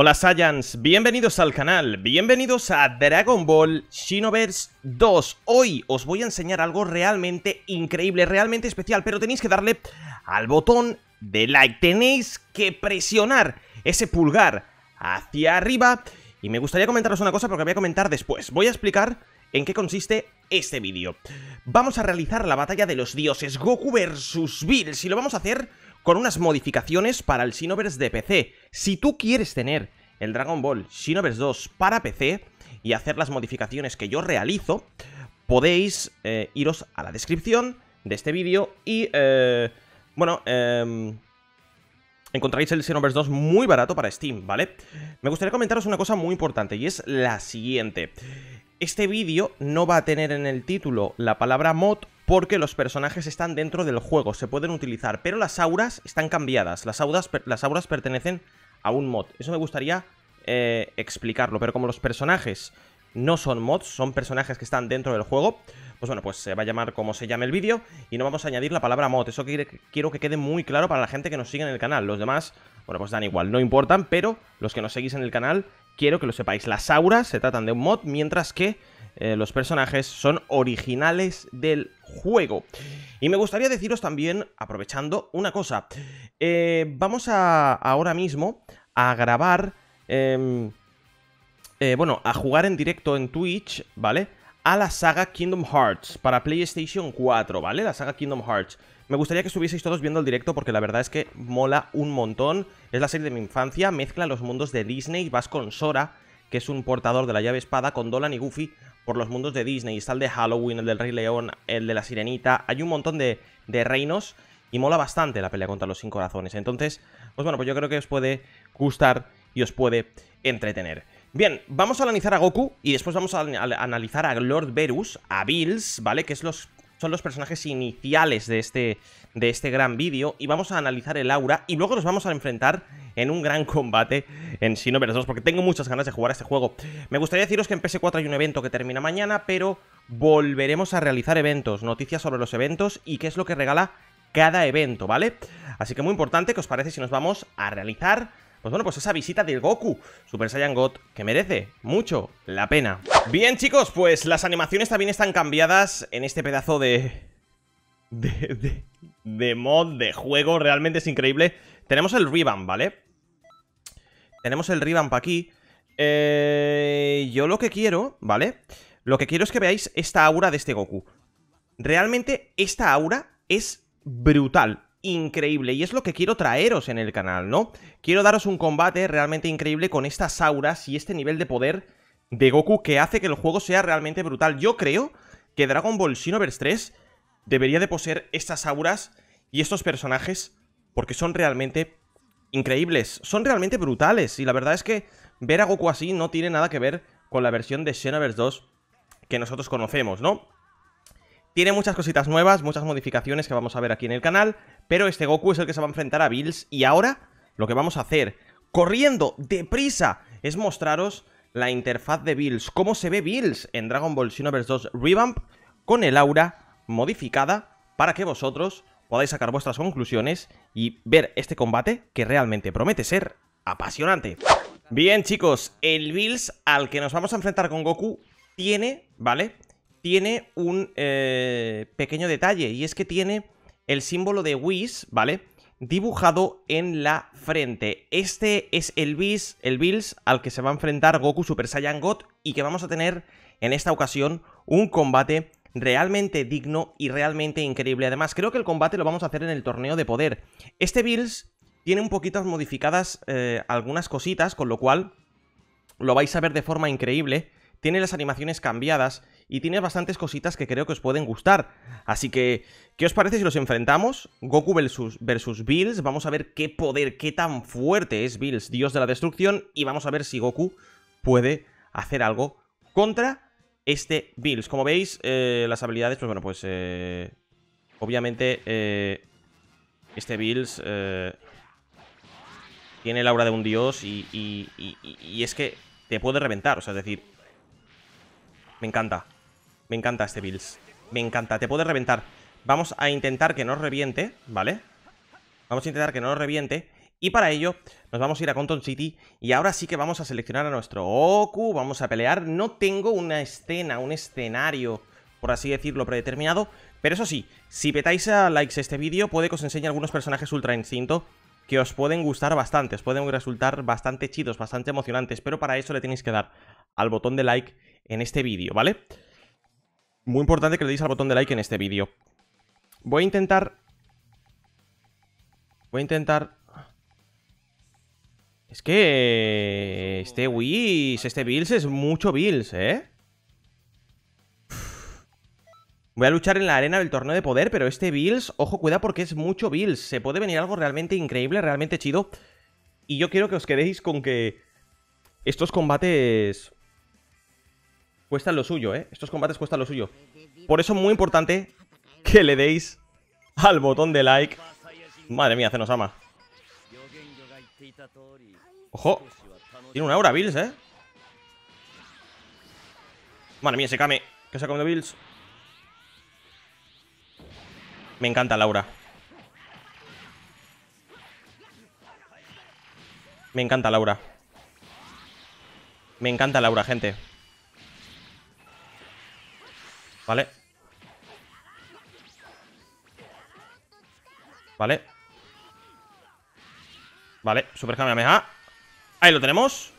Hola Saiyans, bienvenidos al canal, bienvenidos a Dragon Ball Xenoverse 2. Hoy os voy a enseñar algo realmente increíble, realmente especial, pero tenéis que darle al botón de like, tenéis que presionar ese pulgar hacia arriba. Y me gustaría comentaros una cosa porque voy a comentar después, voy a explicar en qué consiste este vídeo. Vamos a realizar la batalla de los dioses, Goku vs Bills, y lo vamos a hacer con unas modificaciones para el Xenoverse de PC. Si tú quieres tener el Dragon Ball Xenoverse 2 para PC y hacer las modificaciones que yo realizo, podéis iros a la descripción de este vídeo y, encontraréis el Xenoverse 2 muy barato para Steam, ¿vale? Me gustaría comentaros una cosa muy importante y es la siguiente. Este vídeo no va a tener en el título la palabra mod, porque los personajes están dentro del juego, se pueden utilizar, pero las auras están cambiadas, las auras pertenecen a un mod. Eso me gustaría explicarlo, pero como los personajes no son mods, son personajes que están dentro del juego, pues bueno, pues se va a llamar como se llame el vídeo y no vamos a añadir la palabra mod. Eso quiero que quede muy claro para la gente que nos sigue en el canal. Los demás, bueno, pues dan igual, no importan, pero los que nos seguís en el canal, quiero que lo sepáis. Las auras se tratan de un mod, mientras que los personajes son originales del juego. Y me gustaría deciros también, aprovechando, una cosa. Vamos ahora mismo a grabar, a jugar en directo en Twitch, ¿vale? A la saga Kingdom Hearts para PlayStation 4, ¿vale? La saga Kingdom Hearts. Me gustaría que estuvieseis todos viendo el directo porque la verdad es que mola un montón. Es la serie de mi infancia, mezcla los mundos de Disney, vas con Sora, que es un portador de la llave espada, con Donald y Goofy por los mundos de Disney. Está el de Halloween, el del Rey León, el de la Sirenita. Hay un montón de reinos y mola bastante la pelea contra los 5 corazones. Entonces, pues bueno, pues yo creo que os puede gustar y os puede entretener. Bien, vamos a analizar a Goku y después vamos a analizar a Lord Verus, a Bills, ¿vale? Que son los personajes iniciales de este gran vídeo, y vamos a analizar el aura y luego nos vamos a enfrentar en un gran combate en Xenoverse 2, porque tengo muchas ganas de jugar a este juego. Me gustaría deciros que en PS4 hay un evento que termina mañana, pero volveremos a realizar eventos, noticias sobre los eventos y qué es lo que regala cada evento, ¿vale? Así que muy importante, ¿qué os parece si nos vamos a realizar, pues bueno, pues esa visita del Goku Super Saiyan God, que merece mucho la pena? Bien, chicos, pues las animaciones también están cambiadas en este pedazo de mod, de juego. Realmente es increíble. Tenemos el revamp, ¿vale? Tenemos el revamp aquí. Yo lo que quiero, ¿vale? Lo que quiero es que veáis esta aura de este Goku. Realmente esta aura es brutal, increíble, y es lo que quiero traeros en el canal, ¿no? Quiero daros un combate realmente increíble con estas auras y este nivel de poder de Goku que hace que el juego sea realmente brutal. Yo creo que Dragon Ball Xenoverse 3 debería de poseer estas auras y estos personajes, porque son realmente increíbles, son realmente brutales, y la verdad es que ver a Goku así no tiene nada que ver con la versión de Xenoverse 2 que nosotros conocemos, ¿no? Tiene muchas cositas nuevas, muchas modificaciones que vamos a ver aquí en el canal, pero este Goku es el que se va a enfrentar a Bills, y ahora lo que vamos a hacer, corriendo, deprisa, es mostraros la interfaz de Bills, cómo se ve Bills en Dragon Ball Xenoverse 2 Revamp con el aura modificada, para que vosotros podáis sacar vuestras conclusiones y ver este combate que realmente promete ser apasionante. Bien, chicos, el Bills al que nos vamos a enfrentar con Goku tiene, ¿vale? Tiene un pequeño detalle, y es que tiene el símbolo de Whis, ¿vale? Dibujado en la frente. Este es el Bills al que se va a enfrentar Goku Super Saiyan God, y que vamos a tener en esta ocasión un combate realmente digno y realmente increíble. Además, creo que el combate lo vamos a hacer en el torneo de poder. Este Bills tiene un poquito modificadas algunas cositas, con lo cual lo vais a ver de forma increíble. Tiene las animaciones cambiadas y tiene bastantes cositas que creo que os pueden gustar. Así que, ¿qué os parece si los enfrentamos? Goku versus Bills. Vamos a ver qué poder, qué tan fuerte es Bills, dios de la destrucción, y vamos a ver si Goku puede hacer algo contra este Bills. Como veis, las habilidades, pues bueno, pues obviamente este Bills tiene el aura de un dios y es que te puede reventar, o sea, es decir, me encanta este Bills, me encanta, te puede reventar. Vamos a intentar que no reviente, ¿vale? Vamos a intentar que no reviente Y para ello nos vamos a ir a Conton City y ahora sí que vamos a seleccionar a nuestro Goku, vamos a pelear. No tengo una escena, un escenario, por así decirlo, predeterminado, pero eso sí, si petáis a likes este vídeo puede que os enseñe algunos personajes ultra instinto que os pueden gustar bastante, os pueden resultar bastante chidos, bastante emocionantes, pero para eso le tenéis que dar al botón de like en este vídeo, ¿vale? Muy importante que le deis al botón de like en este vídeo. Voy a intentar... Es que... este Whis, este Bills es mucho Bills, ¿eh? Voy a luchar en la arena del torneo de poder, pero este Bills, ojo, cuidado porque es mucho Bills. Se puede venir algo realmente increíble, realmente chido. Y yo quiero que os quedéis con que estos combates cuestan lo suyo, ¿eh? Estos combates cuestan lo suyo. Por eso es muy importante que le deis al botón de like. Madre mía, Zenosama. Ojo, tiene una aura Bills, ¿eh? Madre mía, ese Kame que se ha comido Bills. Me encanta Laura. Me encanta Laura. Me encanta Laura, gente. Vale. Vale. Vale, Super Kamehameha. Ahí lo tenemos.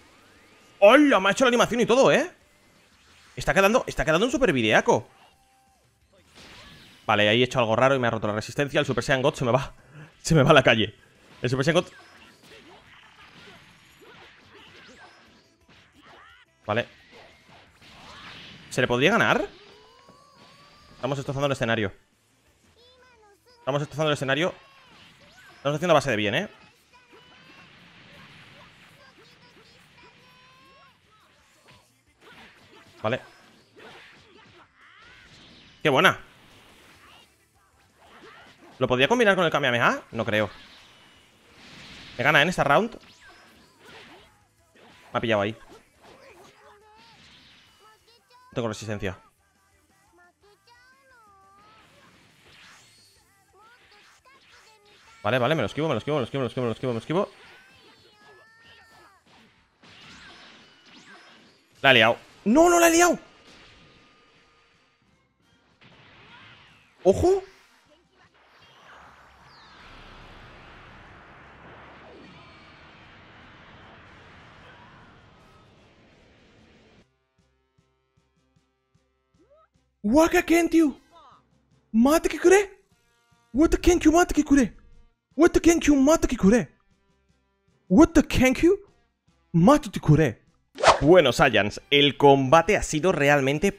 ¡Hola! Me ha hecho la animación y todo, ¿eh? Está quedando un super videaco. Vale, ahí he hecho algo raro y me ha roto la resistencia. El Super Saiyan God se me va a la calle. El Super Saiyan God... Vale. ¿Se le podría ganar? Estamos destrozando el escenario. Estamos destrozando el escenario. Estamos haciendo base de bien, ¿eh? Vale. ¡Qué buena! ¿Lo podría combinar con el Kamehameha? No creo. ¿Me gana en esta round? Me ha pillado ahí. No tengo resistencia. Vale, vale, me lo esquivo. La he liado. ¡No, no la he liado! ¡Ojo! Waka Kentu, mata que cure. What the Kenku mata que cure. What the Kenku mata que cure. What the Kenku mata que cure. Bueno, Saiyans, el combate ha sido realmente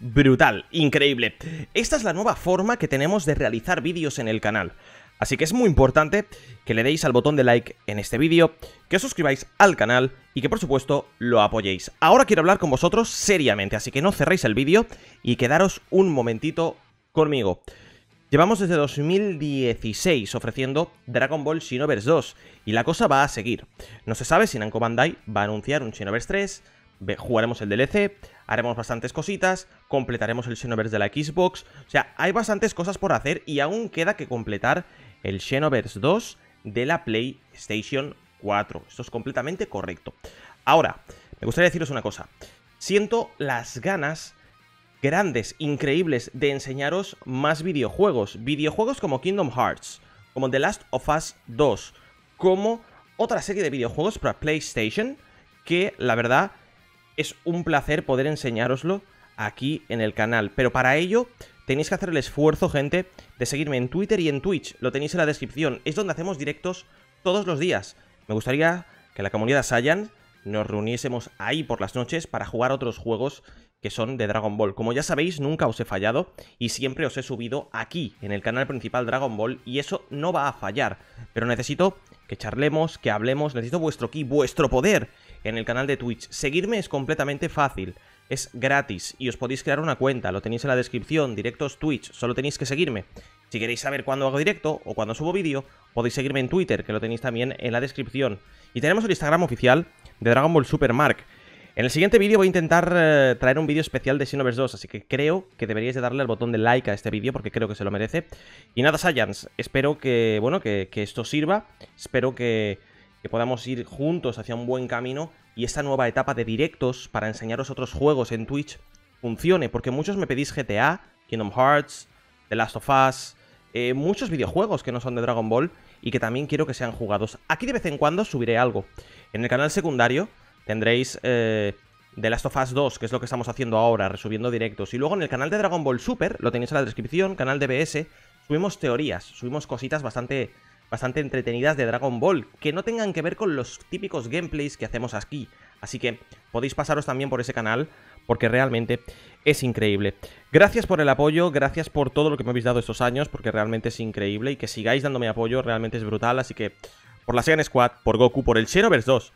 brutal, increíble. Esta es la nueva forma que tenemos de realizar vídeos en el canal. Así que es muy importante que le deis al botón de like en este vídeo, que os suscribáis al canal y que por supuesto lo apoyéis. Ahora quiero hablar con vosotros seriamente, así que no cerréis el vídeo y quedaros un momentito conmigo. Llevamos desde 2016 ofreciendo Dragon Ball Xenoverse 2 y la cosa va a seguir. No se sabe si Namco Bandai va a anunciar un Xenoverse 3, jugaremos el DLC, haremos bastantes cositas, completaremos el Xenoverse de la Xbox, o sea, hay bastantes cosas por hacer y aún queda que completar el Xenoverse 2 de la PlayStation 4. Esto es completamente correcto. Ahora, me gustaría deciros una cosa. Siento las ganas grandes, increíbles, de enseñaros más videojuegos. Videojuegos como Kingdom Hearts, como The Last of Us 2, como otra serie de videojuegos para PlayStation, que la verdad es un placer poder enseñároslo aquí en el canal. Pero para ello... tenéis que hacer el esfuerzo, gente, de seguirme en Twitter y en Twitch. Lo tenéis en la descripción. Es donde hacemos directos todos los días. Me gustaría que la comunidad Saiyan nos reuniésemos ahí por las noches para jugar otros juegos que son de Dragon Ball. Como ya sabéis, nunca os he fallado y siempre os he subido aquí, en el canal principal Dragon Ball, y eso no va a fallar. Pero necesito que charlemos, que hablemos, necesito vuestro ki, vuestro poder en el canal de Twitch. Seguirme es completamente fácil. Es gratis y os podéis crear una cuenta, lo tenéis en la descripción, directos Twitch, solo tenéis que seguirme. Si queréis saber cuándo hago directo o cuándo subo vídeo, podéis seguirme en Twitter, que lo tenéis también en la descripción. Y tenemos el Instagram oficial de Dragon Ball Supermark. En el siguiente vídeo voy a intentar traer un vídeo especial de Xenoverse 2, así que creo que deberíais de darle al botón de like a este vídeo porque creo que se lo merece. Y nada, Saiyans, espero que, bueno, que esto sirva, espero que podamos ir juntos hacia un buen camino y esta nueva etapa de directos para enseñaros otros juegos en Twitch funcione, porque muchos me pedís GTA, Kingdom Hearts, The Last of Us, muchos videojuegos que no son de Dragon Ball y que también quiero que sean jugados. Aquí de vez en cuando subiré algo. En el canal secundario tendréis The Last of Us 2, que es lo que estamos haciendo ahora, resubiendo directos. Y luego en el canal de Dragon Ball Super, lo tenéis en la descripción, canal de BS, subimos teorías, subimos cositas bastante entretenidas de Dragon Ball, que no tengan que ver con los típicos gameplays que hacemos aquí. Así que podéis pasaros también por ese canal, porque realmente es increíble. Gracias por el apoyo, gracias por todo lo que me habéis dado estos años, porque realmente es increíble. Y que sigáis dándome apoyo, realmente es brutal. Así que por la Saiyan Squad, por Goku, por el Xenoverse 2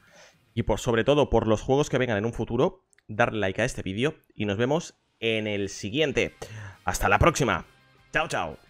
y por, sobre todo, por los juegos que vengan en un futuro, darle like a este vídeo y nos vemos en el siguiente. ¡Hasta la próxima! ¡Chao, chao!